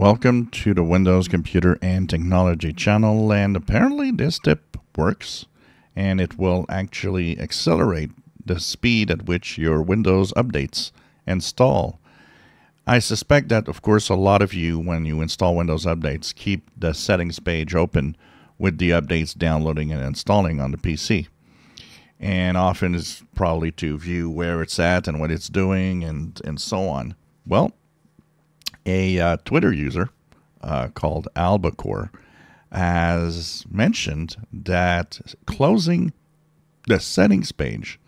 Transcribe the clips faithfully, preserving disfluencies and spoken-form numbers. Welcome to the Windows Computer and Technology channel, and apparently this tip works and it will actually accelerate the speed at which your Windows updates install. I suspect that of course a lot of you, when you install Windows updates, keep the settings page open with the updates downloading and installing on the P C. And often it's probably to view where it's at and what it's doing and, and so on. Well, a uh, Twitter user uh, called Albacore has mentioned that closing the settings page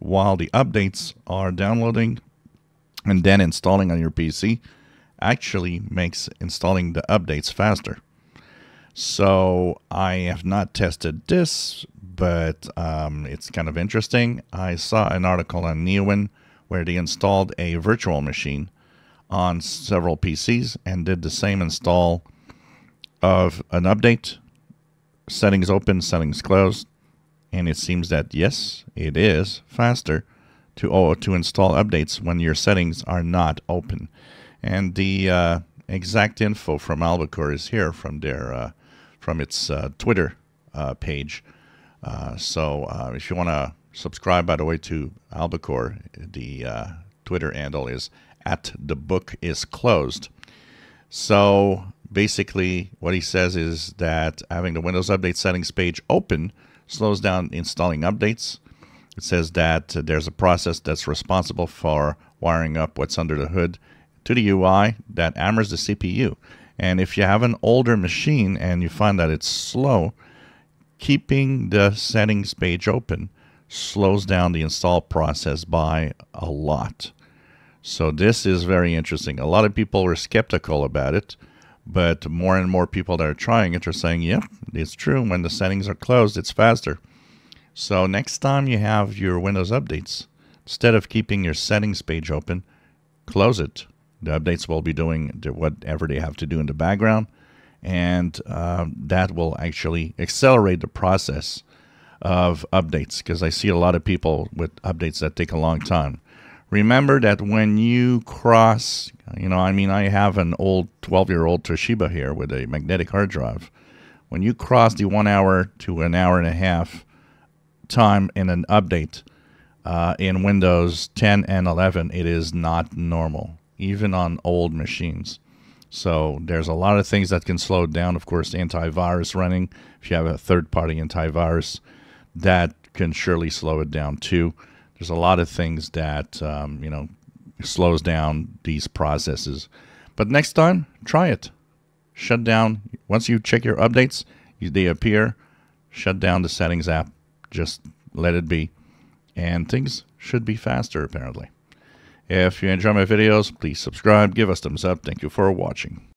while the updates are downloading and then installing on your P C actually makes installing the updates faster. So I have not tested this, but um, it's kind of interesting. I saw an article on Neowin where they installed a virtual machine on several P Cs and did the same install of an update, settings open, settings closed, and it seems that yes, it is faster to oh, to install updates when your settings are not open. And the uh, exact info from Albacore is here from their uh, from its uh, Twitter uh, page. Uh, so uh, if you want to subscribe, by the way, to Albacore, the uh, Twitter handle is at the book is closed. So basically what he says is that having the Windows Update settings page open slows down installing updates. It says that uh, there's a process that's responsible for wiring up what's under the hood to the U I that hammers the C P U. And if you have an older machine and you find that it's slow, keeping the settings page open slows down the install process by a lot. So this is very interesting. A lot of people were skeptical about it, but more and more people that are trying it are saying, yep, yeah, it's true. When the settings are closed, it's faster. So next time you have your Windows updates, instead of keeping your settings page open, close it. The updates will be doing whatever they have to do in the background, and uh, that will actually accelerate the process of updates, because I see a lot of people with updates that take a long time. Remember that when you cross, you know, I mean, I have an old twelve-year-old Toshiba here with a magnetic hard drive. When you cross the one hour to an hour and a half time in an update uh, in Windows ten and eleven, it is not normal, even on old machines. So there's a lot of things that can slow down. Of course, antivirus running. If you have a third-party antivirus, that can surely slow it down too. There's a lot of things that, um, you know, slows down these processes. But next time, try it. Shut down. Once you check your updates, they appear. Shut down the settings app. Just let it be. And things should be faster, apparently. If you enjoy my videos, please subscribe. Give us thumbs up. Thank you for watching.